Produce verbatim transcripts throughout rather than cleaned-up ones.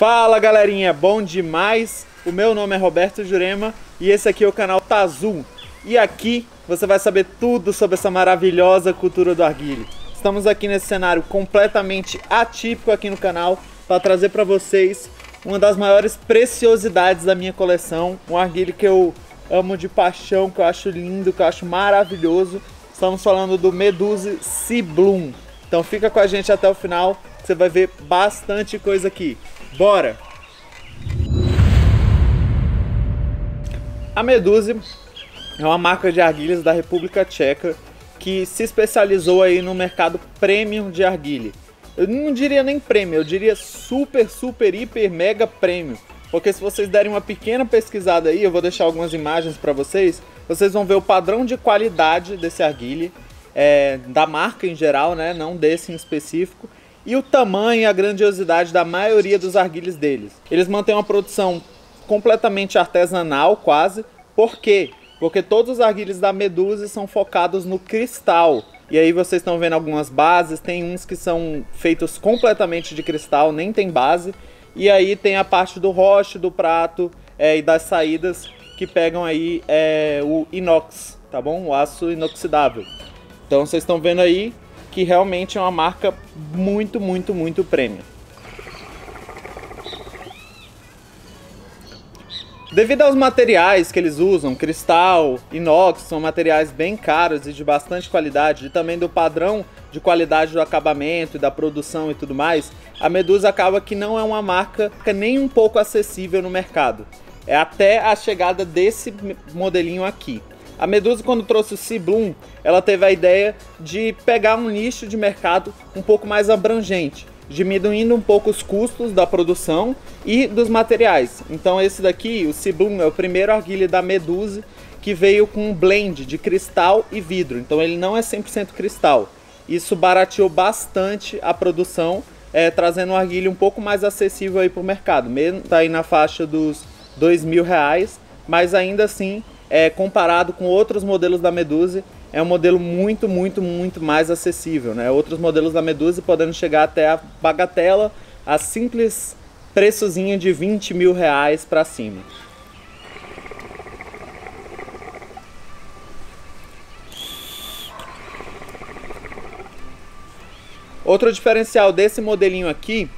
Fala galerinha, bom demais? O meu nome é Roberto Jurema e esse aqui é o canal Tazu. E aqui você vai saber tudo sobre essa maravilhosa cultura do arguile. Estamos aqui nesse cenário completamente atípico aqui no canal para trazer para vocês uma das maiores preciosidades da minha coleção, um arguile que eu amo de paixão, que eu acho lindo, que eu acho maravilhoso. Estamos falando do Meduse Seabloom. Então fica com a gente até o final, que você vai ver bastante coisa aqui. Bora! A Meduse é uma marca de arguilhas da República Tcheca que se especializou aí no mercado premium de arguile. Eu não diria nem premium, eu diria super, super, hiper, mega premium. Porque se vocês derem uma pequena pesquisada aí, eu vou deixar algumas imagens para vocês, vocês vão ver o padrão de qualidade desse arguile, é, da marca em geral, né, não desse em específico, e o tamanho e a grandiosidade da maioria dos arguiles deles. Eles mantêm uma produção completamente artesanal, quase. Por quê? Porque todos os arguiles da Meduse são focados no cristal. E aí vocês estão vendo algumas bases, tem uns que são feitos completamente de cristal, nem tem base. E aí tem a parte do roche, do prato é, e das saídas que pegam aí é, o inox, tá bom? O aço inoxidável. Então vocês estão vendo aí que realmente é uma marca muito, muito, muito premium. Devido aos materiais que eles usam, cristal, inox, são materiais bem caros e de bastante qualidade, e também do padrão de qualidade do acabamento e da produção e tudo mais, a Meduse acaba que não é uma marca nem um pouco acessível no mercado. É até a chegada desse modelinho aqui. A Meduse, quando trouxe o Seabloom, ela teve a ideia de pegar um nicho de mercado um pouco mais abrangente, diminuindo um pouco os custos da produção e dos materiais. Então esse daqui, o Seabloom, é o primeiro arguile da Meduse que veio com um blend de cristal e vidro. Então ele não é cem por cento cristal. Isso barateou bastante a produção, é, trazendo um arguile um pouco mais acessível aí para o mercado. Mesmo tá aí na faixa dos dois mil reais, mas ainda assim, é, comparado com outros modelos da Meduse, é um modelo muito, muito, muito mais acessível, né? Outros modelos da Meduse podendo chegar até a bagatela, a simples preçozinho de vinte mil reais para cima. Outro diferencial desse modelinho aqui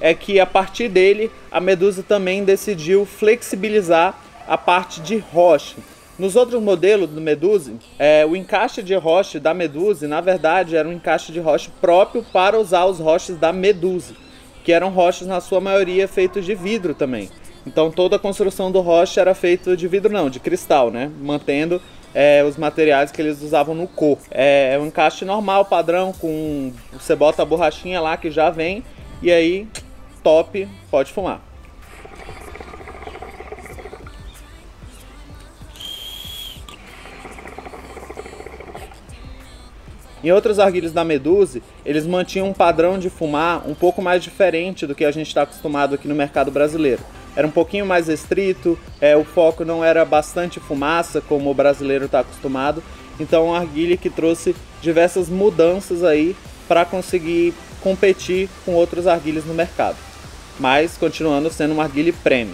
é que a partir dele a Meduse também decidiu flexibilizar a parte de roche. Nos outros modelos do Meduse, é, o encaixe de roche da Meduse, na verdade, era um encaixe de roche próprio para usar os roches da Meduse, que eram roches, na sua maioria, feitos de vidro também. Então, toda a construção do roche era feita de vidro, não, de cristal, né? Mantendo é, os materiais que eles usavam no corpo. É um encaixe normal, padrão, com você bota a borrachinha lá que já vem, e aí, top, pode fumar. Em outros arguilhas da Meduse, eles mantinham um padrão de fumar um pouco mais diferente do que a gente está acostumado aqui no mercado brasileiro. Era um pouquinho mais restrito, é, o foco não era bastante fumaça, como o brasileiro está acostumado. Então, uma arguilha que trouxe diversas mudanças aí para conseguir competir com outros arguilhas no mercado. Mas, continuando sendo uma arguilha premium.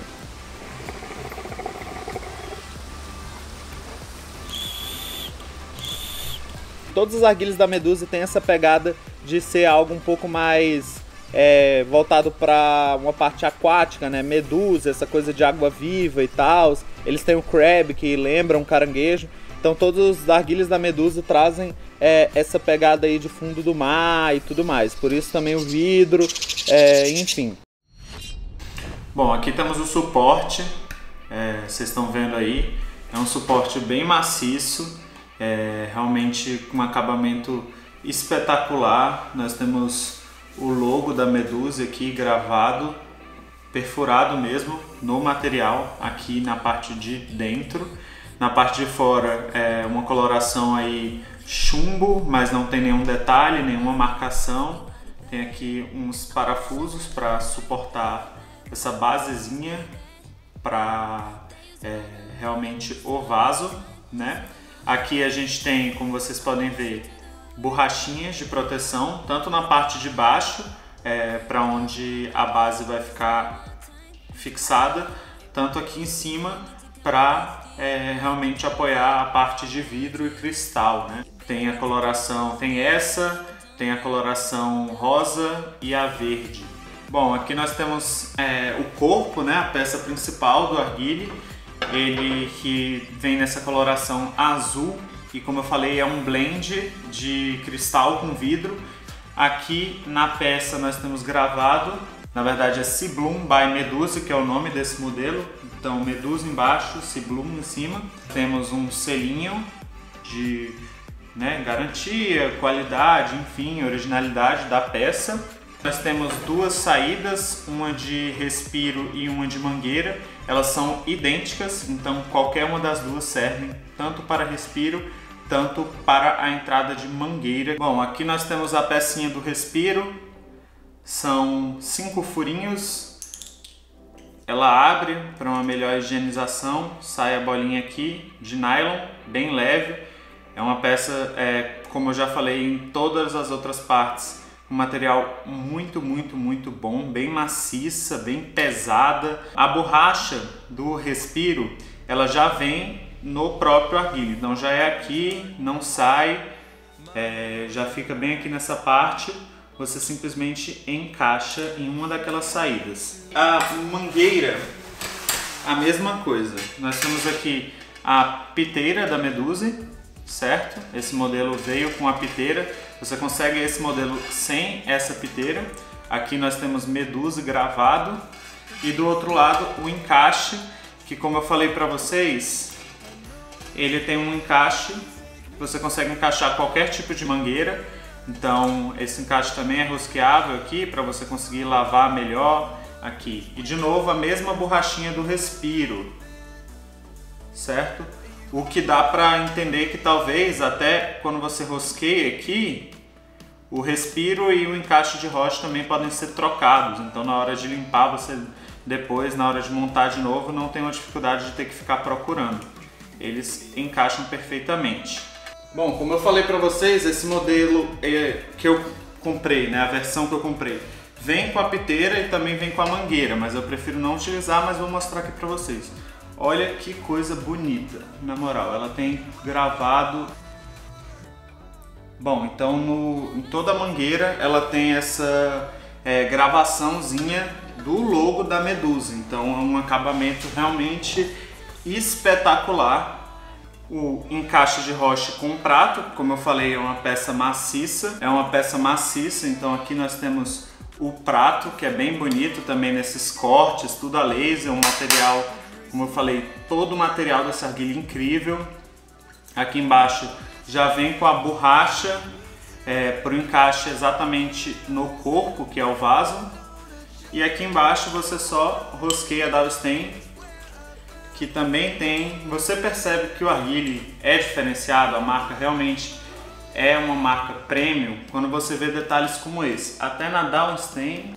Todos os arguiles da Meduse têm essa pegada de ser algo um pouco mais é, voltado para uma parte aquática, né? Meduse, essa coisa de água viva e tal. Eles têm o crab, que lembra um caranguejo. Então todos os arguiles da Meduse trazem é, essa pegada aí de fundo do mar e tudo mais. Por isso também o vidro, é, enfim. Bom, aqui temos o suporte. É, vocês estão vendo aí. É um suporte bem maciço. É realmente um acabamento espetacular. Nós temos o logo da Meduse aqui gravado, perfurado mesmo no material aqui na parte de dentro. Na parte de fora é uma coloração aí chumbo, mas não tem nenhum detalhe, nenhuma marcação. Tem aqui uns parafusos para suportar essa basezinha para é, realmente o vaso, né? Aqui a gente tem, como vocês podem ver, borrachinhas de proteção, tanto na parte de baixo, é, para onde a base vai ficar fixada, tanto aqui em cima para é, realmente apoiar a parte de vidro e cristal, né? Tem a coloração, tem essa, tem a coloração rosa e a verde. Bom, aqui nós temos é, o corpo, né, a peça principal do arguile, ele que vem nessa coloração azul e, como eu falei, é um blend de cristal com vidro. Aqui na peça nós temos gravado, na verdade é Seabloom by Meduse, que é o nome desse modelo. Então Meduse embaixo, Seabloom em cima. Temos um selinho de né, garantia, qualidade, enfim, originalidade da peça. Nós temos duas saídas, uma de respiro e uma de mangueira. Elas são idênticas, então qualquer uma das duas servem tanto para respiro, tanto para a entrada de mangueira. Bom, aqui nós temos a pecinha do respiro, são cinco furinhos, ela abre para uma melhor higienização, sai a bolinha aqui de nylon, bem leve. É uma peça, é, como eu já falei em todas as outras partes, um material muito, muito, muito bom, bem maciça, bem pesada. A borracha do respiro, ela já vem no próprio arguile, então já é aqui, não sai, é, já fica bem aqui nessa parte, você simplesmente encaixa em uma daquelas saídas. A mangueira, a mesma coisa, nós temos aqui a piteira da Meduse, certo? Esse modelo veio com a piteira, você consegue esse modelo sem essa piteira. Aqui nós temos Meduse gravado e do outro lado o encaixe, que como eu falei para vocês, ele tem um encaixe, você consegue encaixar qualquer tipo de mangueira, então esse encaixe também é rosqueável aqui para você conseguir lavar melhor aqui. E de novo a mesma borrachinha do respiro, certo? O que dá para entender que talvez até quando você rosqueia aqui, o respiro e o encaixe de rocha também podem ser trocados, então na hora de limpar você depois, na hora de montar de novo, não tem uma dificuldade de ter que ficar procurando. Eles encaixam perfeitamente. Bom, como eu falei para vocês, esse modelo é, que eu comprei, né, a versão que eu comprei, vem com a piteira e também vem com a mangueira, mas eu prefiro não utilizar, mas vou mostrar aqui para vocês. Olha que coisa bonita, na moral, ela tem gravado... Bom, então no, em toda a mangueira ela tem essa é, gravaçãozinha do logo da Meduse, então é um acabamento realmente espetacular. O encaixe de roche com prato, como eu falei, é uma peça maciça, é uma peça maciça, então aqui nós temos o prato, que é bem bonito também nesses cortes, tudo a laser, um material, como eu falei, todo o material dessa arguile incrível. Aqui embaixo já vem com a borracha é, para o encaixe exatamente no corpo, que é o vaso, e aqui embaixo você só rosqueia da stem, que também tem, você percebe que o arguile é diferenciado, a marca realmente é uma marca premium, quando você vê detalhes como esse. Até na downstem,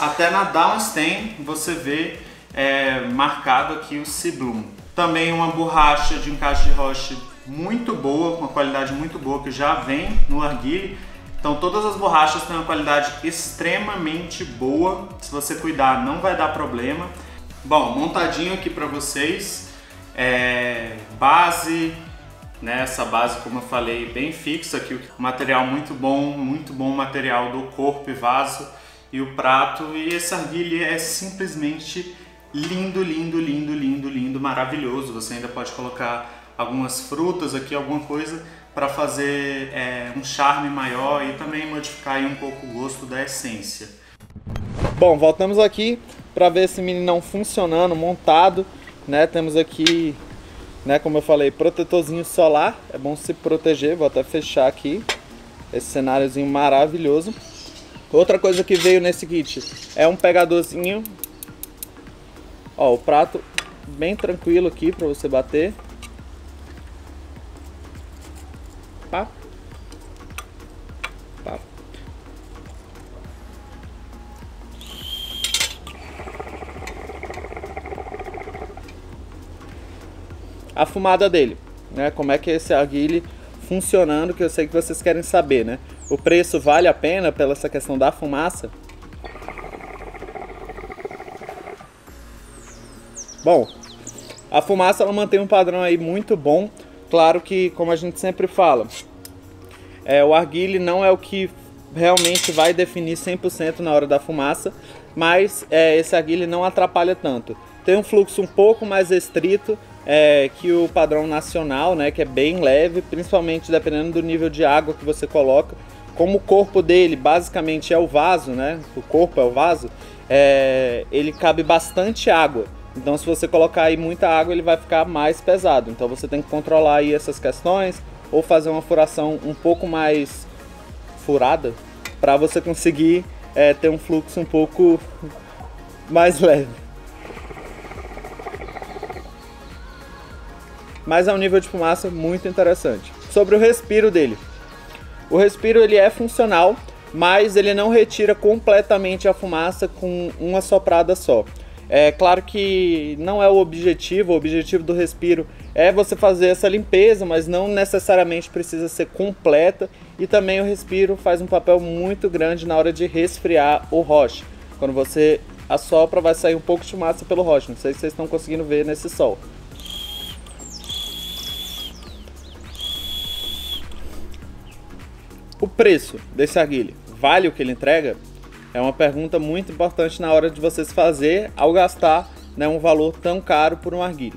até na downstem você vê é, marcado aqui o Seabloom. Também uma borracha de encaixe de roche muito boa, com uma qualidade muito boa, que já vem no arguile. Então todas as borrachas têm uma qualidade extremamente boa, se você cuidar não vai dar problema. Bom, montadinho aqui para vocês, é, base, né, essa base como eu falei bem fixa aqui, material muito bom, muito bom material do corpo e vaso e o prato, e esse arguile é simplesmente lindo, lindo, lindo, lindo, lindo, maravilhoso. Você ainda pode colocar algumas frutas aqui, alguma coisa para fazer é, um charme maior e também modificar aí um pouco o gosto da essência. Bom, voltamos aqui para ver esse meninão funcionando, montado, né? Temos aqui, né, como eu falei, protetorzinho solar, é bom se proteger, vou até fechar aqui, esse cenáriozinho maravilhoso. Outra coisa que veio nesse kit é um pegadorzinho, ó, o prato bem tranquilo aqui para você bater. Pá. Pá. A fumada dele, né? Como é que é esse arguile funcionando, que eu sei que vocês querem saber, né? O preço vale a pena pela essa questão da fumaça? Bom, a fumaça ela mantém um padrão aí muito bom. Claro que, como a gente sempre fala, é, o arguile não é o que realmente vai definir cem por cento na hora da fumaça, mas é, esse arguile não atrapalha tanto. Tem um fluxo um pouco mais restrito é, que o padrão nacional, né, que é bem leve, principalmente dependendo do nível de água que você coloca. Como o corpo dele basicamente é o vaso, né, o corpo é o vaso, é, ele cabe bastante água. Então se você colocar aí muita água ele vai ficar mais pesado, então você tem que controlar aí essas questões ou fazer uma furação um pouco mais furada para você conseguir é, ter um fluxo um pouco mais leve. Mas é um nível de fumaça muito interessante. Sobre o respiro dele, o respiro ele é funcional, mas ele não retira completamente a fumaça com uma soprada só. É claro que não é o objetivo, o objetivo do respiro é você fazer essa limpeza, mas não necessariamente precisa ser completa. E também o respiro faz um papel muito grande na hora de resfriar o roche. Quando você assopra vai sair um pouco de fumaça pelo roche, não sei se vocês estão conseguindo ver nesse sol. O preço desse arguile, vale o que ele entrega? É uma pergunta muito importante na hora de vocês fazer ao gastar, né, um valor tão caro por um arguile.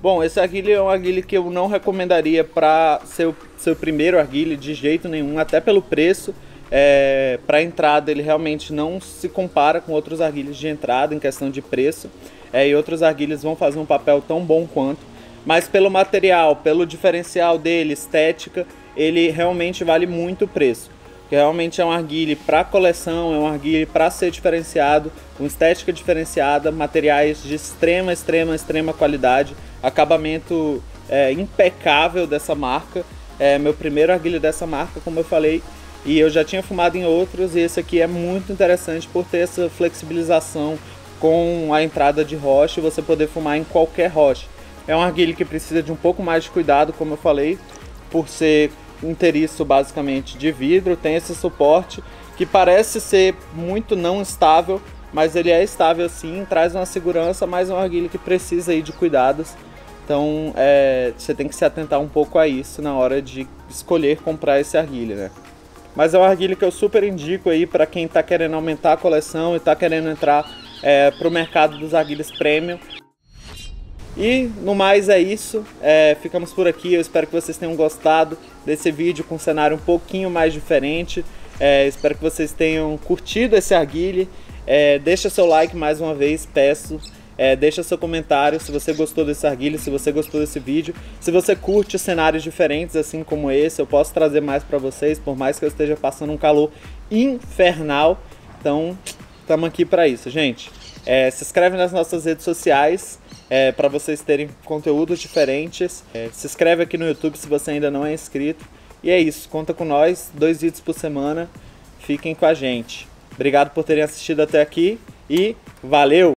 Bom, esse arguile é um arguile que eu não recomendaria para seu, seu primeiro arguile de jeito nenhum, até pelo preço. É, para entrada ele realmente não se compara com outros arguiles de entrada em questão de preço, é, e outros arguiles vão fazer um papel tão bom quanto, mas pelo material, pelo diferencial dele, estética, ele realmente vale muito o preço. Que realmente é um arguile para coleção, é um arguile para ser diferenciado, com estética diferenciada, materiais de extrema, extrema, extrema qualidade, acabamento é, impecável dessa marca. É meu primeiro arguile dessa marca, como eu falei, e eu já tinha fumado em outros, e esse aqui é muito interessante por ter essa flexibilização com a entrada de roche, você poder fumar em qualquer roche. É um arguile que precisa de um pouco mais de cuidado, como eu falei, por ser inteiriço basicamente de vidro, tem esse suporte que parece ser muito não estável, mas ele é estável sim, traz uma segurança, mas é um arguile que precisa aí de cuidados. Então é, você tem que se atentar um pouco a isso na hora de escolher comprar esse arguile, né? Mas é um arguile que eu super indico aí para quem está querendo aumentar a coleção e está querendo entrar é, para o mercado dos arguiles premium. E no mais é isso, é, ficamos por aqui, eu espero que vocês tenham gostado desse vídeo com um cenário um pouquinho mais diferente, é, espero que vocês tenham curtido esse arguile, é, deixa seu like mais uma vez, peço, é, deixa seu comentário se você gostou desse arguile, se você gostou desse vídeo, se você curte cenários diferentes assim como esse, eu posso trazer mais para vocês, por mais que eu esteja passando um calor infernal, então estamos aqui para isso, gente. É, se inscreve nas nossas redes sociais é, para vocês terem conteúdos diferentes. É, se inscreve aqui no YouTube se você ainda não é inscrito. E é isso, conta com nós, dois vídeos por semana. Fiquem com a gente. Obrigado por terem assistido até aqui e valeu!